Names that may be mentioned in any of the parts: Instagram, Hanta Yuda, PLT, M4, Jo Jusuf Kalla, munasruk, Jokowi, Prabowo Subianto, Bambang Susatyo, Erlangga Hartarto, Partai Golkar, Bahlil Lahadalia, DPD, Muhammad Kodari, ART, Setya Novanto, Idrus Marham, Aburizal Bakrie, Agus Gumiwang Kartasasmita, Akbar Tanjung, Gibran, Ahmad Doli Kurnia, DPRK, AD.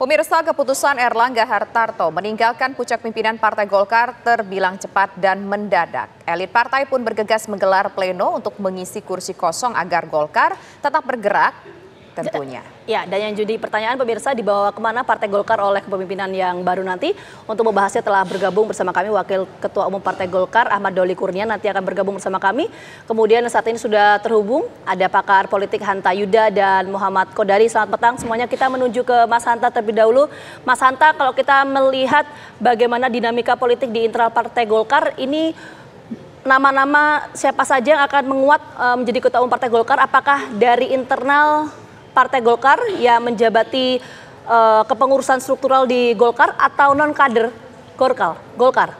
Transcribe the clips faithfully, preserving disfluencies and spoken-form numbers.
Pemirsa, keputusan Erlangga Hartarto meninggalkan puncak pimpinan Partai Golkar terbilang cepat dan mendadak. Elit partai pun bergegas menggelar pleno untuk mengisi kursi kosong agar Golkar tetap bergerak tentunya. Ya, dan yang jadi pertanyaan pemirsa, dibawa kemana Partai Golkar oleh kepemimpinan yang baru nanti? Untuk membahasnya telah bergabung bersama kami Wakil Ketua Umum Partai Golkar Ahmad Doli Kurnia, nanti akan bergabung bersama kami. Kemudian saat ini sudah terhubung ada pakar politik Hanta Yuda dan Muhammad Kodari. Selamat petang semuanya, kita menuju ke Mas Hanta terlebih dahulu. Mas Hanta, kalau kita melihat bagaimana dinamika politik di internal Partai Golkar ini, nama-nama siapa saja yang akan menguat menjadi Ketua Umum Partai Golkar, apakah dari internal Partai Golkar yang menjabati uh, kepengurusan struktural di Golkar atau non kader Golkar? Golkar.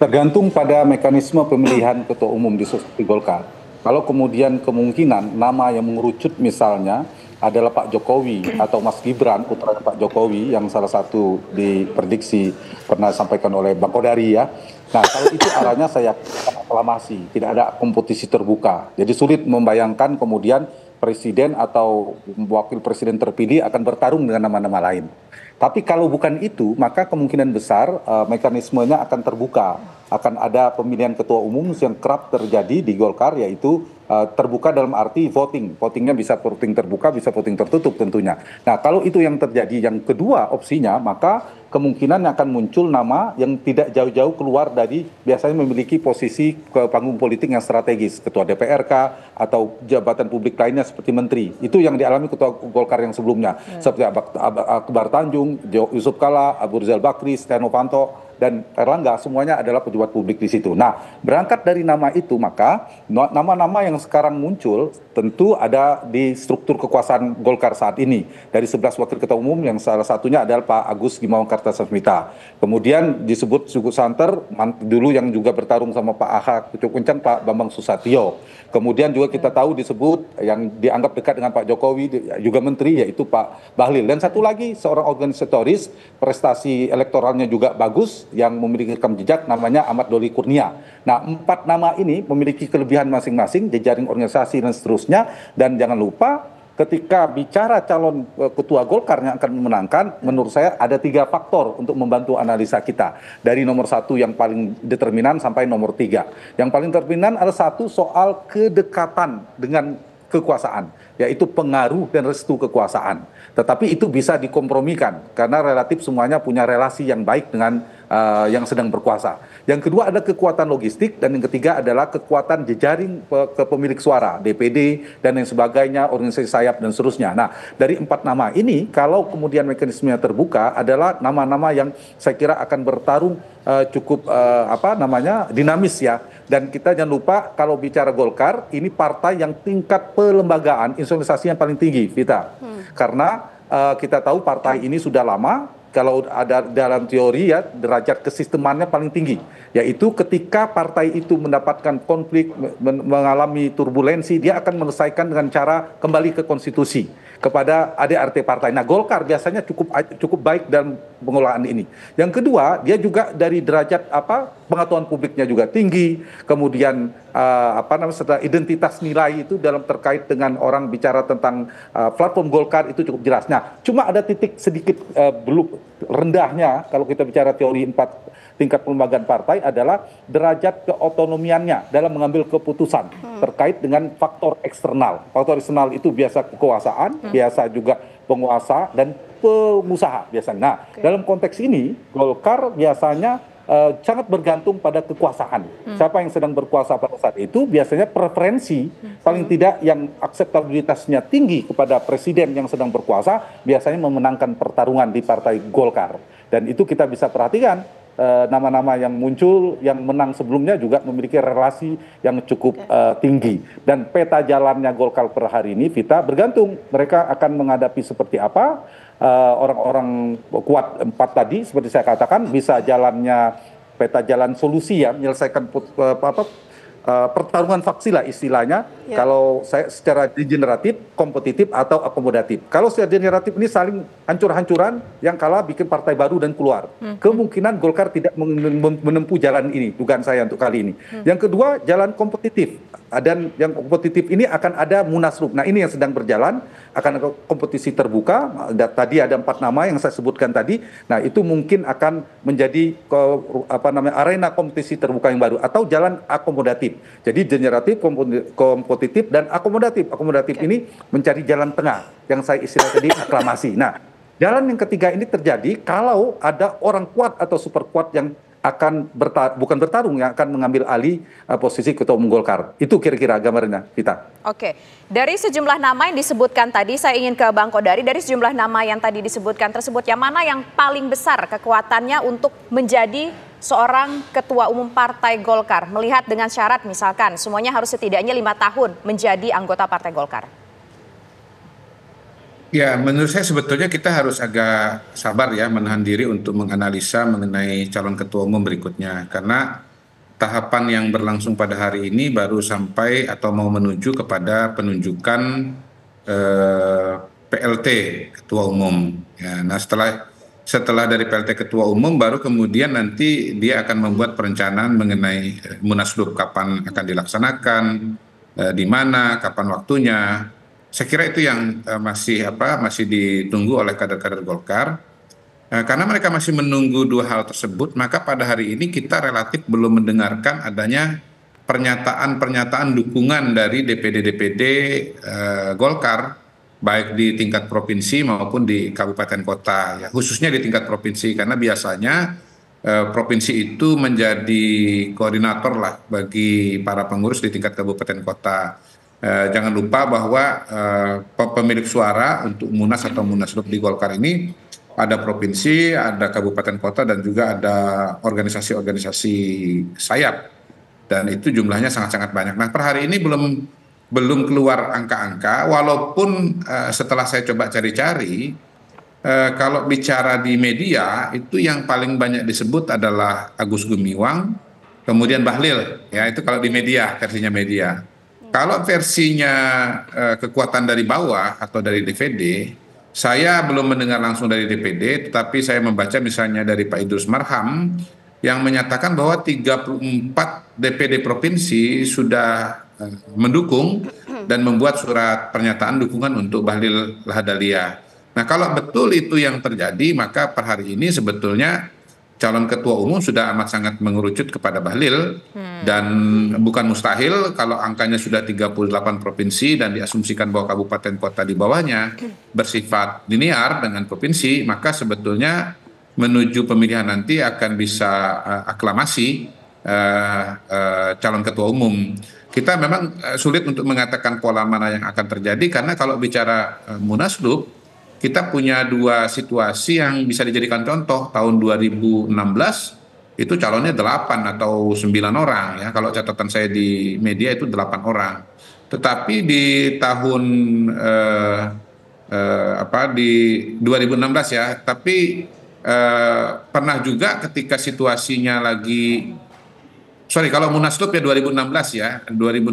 Tergantung pada mekanisme pemilihan ketua umum di Golkar. Kalau kemudian kemungkinan nama yang mengerucut misalnya adalah Pak Jokowi atau Mas Gibran, putra Pak Jokowi yang salah satu diprediksi pernah disampaikan oleh Bang Kodari ya. Nah, kalau itu arahnya saya aklamasi, tidak ada kompetisi terbuka. Jadi sulit membayangkan kemudian presiden atau wakil presiden terpilih akan bertarung dengan nama-nama lain. Tapi kalau bukan itu, maka kemungkinan besar uh, mekanismenya akan terbuka. Akan ada pemilihan ketua umum yang kerap terjadi di Golkar, yaitu uh, terbuka dalam arti voting. Votingnya bisa voting terbuka, bisa voting tertutup tentunya. Nah, kalau itu yang terjadi, yang kedua opsinya, maka kemungkinan akan muncul nama yang tidak jauh-jauh keluar dari biasanya memiliki posisi ke panggung politik yang strategis, ketua D P R K atau jabatan publik lainnya seperti menteri. Itu yang dialami ketua Golkar yang sebelumnya, hmm. seperti Akbar Tanjung, Jo Jusuf Kalla, Aburizal Bakrie, Setya Novanto, dan Erlangga, semuanya adalah pejabat publik di situ. Nah, berangkat dari nama itu, maka nama-nama yang sekarang muncul tentu ada di struktur kekuasaan Golkar saat ini. Dari sebelas wakil ketua umum, yang salah satunya adalah Pak Agus Gumiwang Kartasasmita. Kemudian disebut Suku Santer, dulu yang juga bertarung sama Pak Aha Cukup Kencang, Pak Bambang Susatyo. Kemudian juga kita tahu disebut yang dianggap dekat dengan Pak Jokowi, juga menteri, yaitu Pak Bahlil. Dan satu lagi, seorang organisatoris, prestasi elektoralnya juga bagus, yang memiliki rekam jejak, namanya Ahmad Doli Kurnia. Nah, empat nama ini memiliki kelebihan masing-masing, jejaring organisasi dan seterusnya. Dan jangan lupa, ketika bicara calon ketua Golkar yang akan memenangkan, menurut saya ada tiga faktor untuk membantu analisa kita. Dari nomor satu yang paling determinan sampai nomor tiga. Yang paling determinan ada satu soal kedekatan dengan kekuasaan, yaitu pengaruh dan restu kekuasaan. Tetapi itu bisa dikompromikan, karena relatif semuanya punya relasi yang baik dengan Uh, yang sedang berkuasa. Yang kedua ada kekuatan logistik, dan yang ketiga adalah kekuatan jejaring pe kepemilik suara, D P D dan yang sebagainya, organisasi sayap dan seterusnya. Nah, dari empat nama ini, kalau kemudian mekanismenya terbuka, adalah nama-nama yang saya kira akan bertarung uh, cukup uh, apa namanya dinamis ya. Dan kita jangan lupa, kalau bicara Golkar, ini partai yang tingkat pelembagaan, institusionalisasi yang paling tinggi, Vita. Hmm. Karena uh, kita tahu partai ini sudah lama. Kalau ada dalam teori ya, derajat kesistemannya paling tinggi, yaitu ketika partai itu mendapatkan konflik, men mengalami turbulensi, dia akan menyelesaikan dengan cara kembali ke konstitusi, kepada A D R T partai. Nah, Golkar biasanya cukup cukup baik dalam pengelolaan ini. Yang kedua, dia juga dari derajat apa pengetahuan publiknya juga tinggi, kemudian Uh, apa namanya serta identitas nilai itu dalam terkait dengan orang bicara tentang uh, platform Golkar itu cukup jelas. Nah, cuma ada titik sedikit uh, belum rendahnya kalau kita bicara teori empat tingkat pelembagaan partai adalah derajat keotonomiannya dalam mengambil keputusan hmm. terkait dengan faktor eksternal. Faktor eksternal itu biasa kekuasaan, hmm. biasa juga penguasa dan pengusaha biasanya. Nah, okay. dalam konteks ini Golkar biasanya Uh, sangat bergantung pada kekuasaan. Hmm. Siapa yang sedang berkuasa pada saat itu biasanya preferensi hmm. paling tidak yang akseptabilitasnya tinggi kepada presiden yang sedang berkuasa biasanya memenangkan pertarungan di Partai Golkar. Dan itu kita bisa perhatikan nama-nama uh, yang muncul yang menang sebelumnya juga memiliki relasi yang cukup uh, tinggi. Dan peta jalannya Golkar per hari ini, Vita, bergantung mereka akan menghadapi seperti apa. Orang-orang uh, kuat empat tadi seperti saya katakan bisa jalannya peta jalan solusi ya menyelesaikan put, uh, apa, uh, pertarungan faksi lah istilahnya yeah. Kalau saya secara degeneratif, kompetitif atau akomodatif. Kalau secara degeneratif ini saling hancur-hancuran, yang kalah bikin partai baru dan keluar. hmm. Kemungkinan Golkar tidak menempuh jalan ini, dugaan saya untuk kali ini. hmm. Yang kedua, jalan kompetitif. Dan yang kompetitif ini akan ada munasruk. Nah, ini yang sedang berjalan, akan ada kompetisi terbuka. Tadi ada empat nama yang saya sebutkan tadi. Nah, itu mungkin akan menjadi apa namanya arena kompetisi terbuka yang baru atau jalan akomodatif. Jadi generatif, kompetitif, dan akomodatif. Akomodatif ini mencari jalan tengah yang saya istilah tadi aklamasi. Nah, jalan yang ketiga ini terjadi kalau ada orang kuat atau super kuat yang akan bertar bukan bertarung yang akan mengambil alih uh, posisi ketua umum Golkar. Itu kira-kira gambarnya, Vita. Oke, dari sejumlah nama yang disebutkan tadi, saya ingin ke Bang Kodari. Dari sejumlah nama yang tadi disebutkan tersebut, yang mana yang paling besar kekuatannya untuk menjadi seorang ketua umum Partai Golkar? Melihat dengan syarat misalkan semuanya harus setidaknya lima tahun menjadi anggota Partai Golkar. Ya, menurut saya sebetulnya kita harus agak sabar ya, menahan diri untuk menganalisa mengenai calon ketua umum berikutnya. Karena tahapan yang berlangsung pada hari ini baru sampai atau mau menuju kepada penunjukan eh, P L T ketua umum. Ya, nah setelah setelah dari P L T ketua umum, baru kemudian nanti dia akan membuat perencanaan mengenai eh, munaslub, kapan akan dilaksanakan, eh, di mana, kapan waktunya. Saya kira itu yang uh, masih apa masih ditunggu oleh kader-kader Golkar. Uh, karena mereka masih menunggu dua hal tersebut, maka pada hari ini kita relatif belum mendengarkan adanya pernyataan-pernyataan dukungan dari D P D D P D uh, Golkar, baik di tingkat provinsi maupun di kabupaten kota, ya, khususnya di tingkat provinsi, karena biasanya uh, provinsi itu menjadi koordinator lah bagi para pengurus di tingkat kabupaten kota. Eh, jangan lupa bahwa eh, pemilik suara untuk munas atau munasruk di Golkar ini ada provinsi, ada kabupaten kota, dan juga ada organisasi-organisasi sayap. Dan itu jumlahnya sangat-sangat banyak. Nah, per hari ini belum belum keluar angka-angka, walaupun eh, setelah saya coba cari-cari, eh, kalau bicara di media, itu yang paling banyak disebut adalah Agus Gumiwang, kemudian Bahlil, ya itu kalau di media, versinya media. Kalau versinya eh, kekuatan dari bawah atau dari D P D, saya belum mendengar langsung dari D P D, tetapi saya membaca misalnya dari Pak Idrus Marham yang menyatakan bahwa tiga puluh empat D P D provinsi sudah eh, mendukung dan membuat surat pernyataan dukungan untuk Bahlil Lahadalia. Nah, kalau betul itu yang terjadi, maka per hari ini sebetulnya calon ketua umum sudah amat sangat mengerucut kepada Bahlil, hmm. dan bukan mustahil kalau angkanya sudah tiga puluh delapan provinsi dan diasumsikan bahwa kabupaten kota di bawahnya bersifat linear dengan provinsi, maka sebetulnya menuju pemilihan nanti akan bisa uh, aklamasi uh, uh, calon ketua umum. Kita memang uh, sulit untuk mengatakan pola mana yang akan terjadi, karena kalau bicara uh, munaslup, kita punya dua situasi yang bisa dijadikan contoh. Tahun dua ribu enam belas itu calonnya delapan atau sembilan orang, ya. Kalau catatan saya di media itu delapan orang. Tetapi di tahun eh, eh, apa di dua ribu enam belas ya, tapi eh, pernah juga ketika situasinya lagi, sorry kalau munaslup ya dua ribu enam belas ya, dua ribu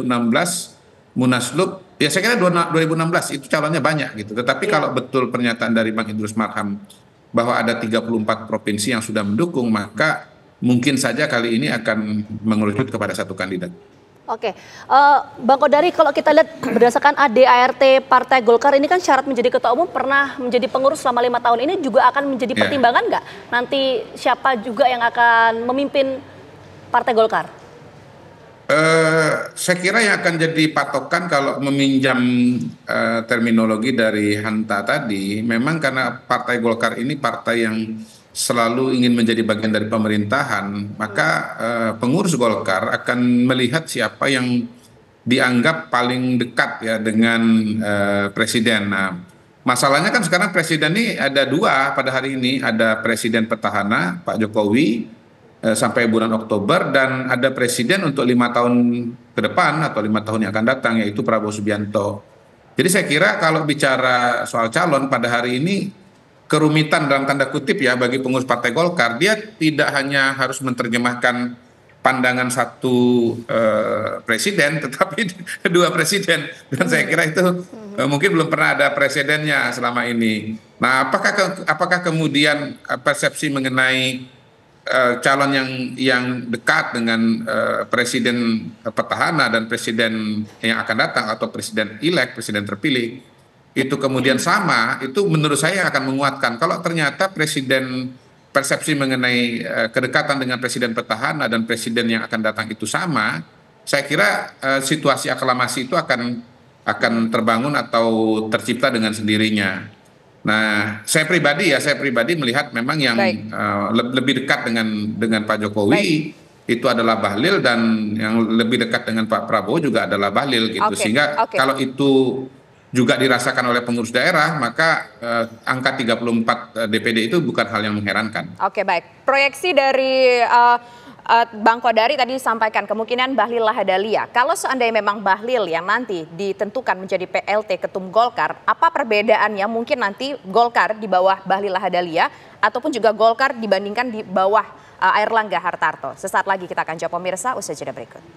enam belas munaslup. Ya saya kira dua ribu enam belas itu calonnya banyak gitu. Tetapi ya, kalau betul pernyataan dari Bang Idrus Marham bahwa ada tiga puluh empat provinsi yang sudah mendukung, maka mungkin saja kali ini akan mengerucut kepada satu kandidat. Oke, uh, Bang Kodari, kalau kita lihat berdasarkan A D, A R T Partai Golkar ini kan syarat menjadi ketua umum pernah menjadi pengurus selama lima tahun, ini juga akan menjadi pertimbangan nggak ya, nanti siapa juga yang akan memimpin Partai Golkar? Uh, saya kira yang akan jadi patokan kalau meminjam uh, terminologi dari Hanta tadi, memang karena Partai Golkar ini partai yang selalu ingin menjadi bagian dari pemerintahan, maka uh, pengurus Golkar akan melihat siapa yang dianggap paling dekat ya dengan uh, presiden. Nah, masalahnya kan sekarang presiden ini ada dua pada hari ini, ada presiden petahana Pak Jokowi sampai bulan Oktober, dan ada presiden untuk lima tahun ke depan atau lima tahun yang akan datang, yaitu Prabowo Subianto. Jadi saya kira kalau bicara soal calon pada hari ini, kerumitan dalam tanda kutip ya bagi pengurus Partai Golkar, dia tidak hanya harus menerjemahkan pandangan satu eh, presiden, tetapi dua presiden, dan saya kira itu eh, mungkin belum pernah ada presidennya selama ini. Nah, apakah apakah kemudian persepsi mengenai Uh, calon yang yang dekat dengan uh, presiden petahana dan presiden yang akan datang atau presiden elek, presiden terpilih itu kemudian sama, itu menurut saya akan menguatkan. Kalau ternyata presiden persepsi mengenai uh, kedekatan dengan presiden petahana dan presiden yang akan datang itu sama, saya kira uh, situasi aklamasi itu akan akan terbangun atau tercipta dengan sendirinya. Nah, saya pribadi ya, saya pribadi melihat memang yang uh, le lebih dekat dengan dengan Pak Jokowi Baik. itu adalah Bahlil, dan yang lebih dekat dengan Pak Prabowo juga adalah Bahlil gitu. Okay. Sehingga okay. kalau itu juga dirasakan oleh pengurus daerah, maka uh, angka tiga puluh empat D P D itu bukan hal yang mengherankan. Oke, okay, baik. Proyeksi dari uh... Bang Kodari tadi disampaikan kemungkinan Bahlil Lahadalia. Kalau seandainya memang Bahlil yang nanti ditentukan menjadi P L T Ketum Golkar, apa perbedaannya mungkin nanti Golkar di bawah Bahlil Lahadalia ataupun juga Golkar dibandingkan di bawah Erlangga Hartarto? Sesaat lagi kita akan jawab pemirsa usai jeda berikut.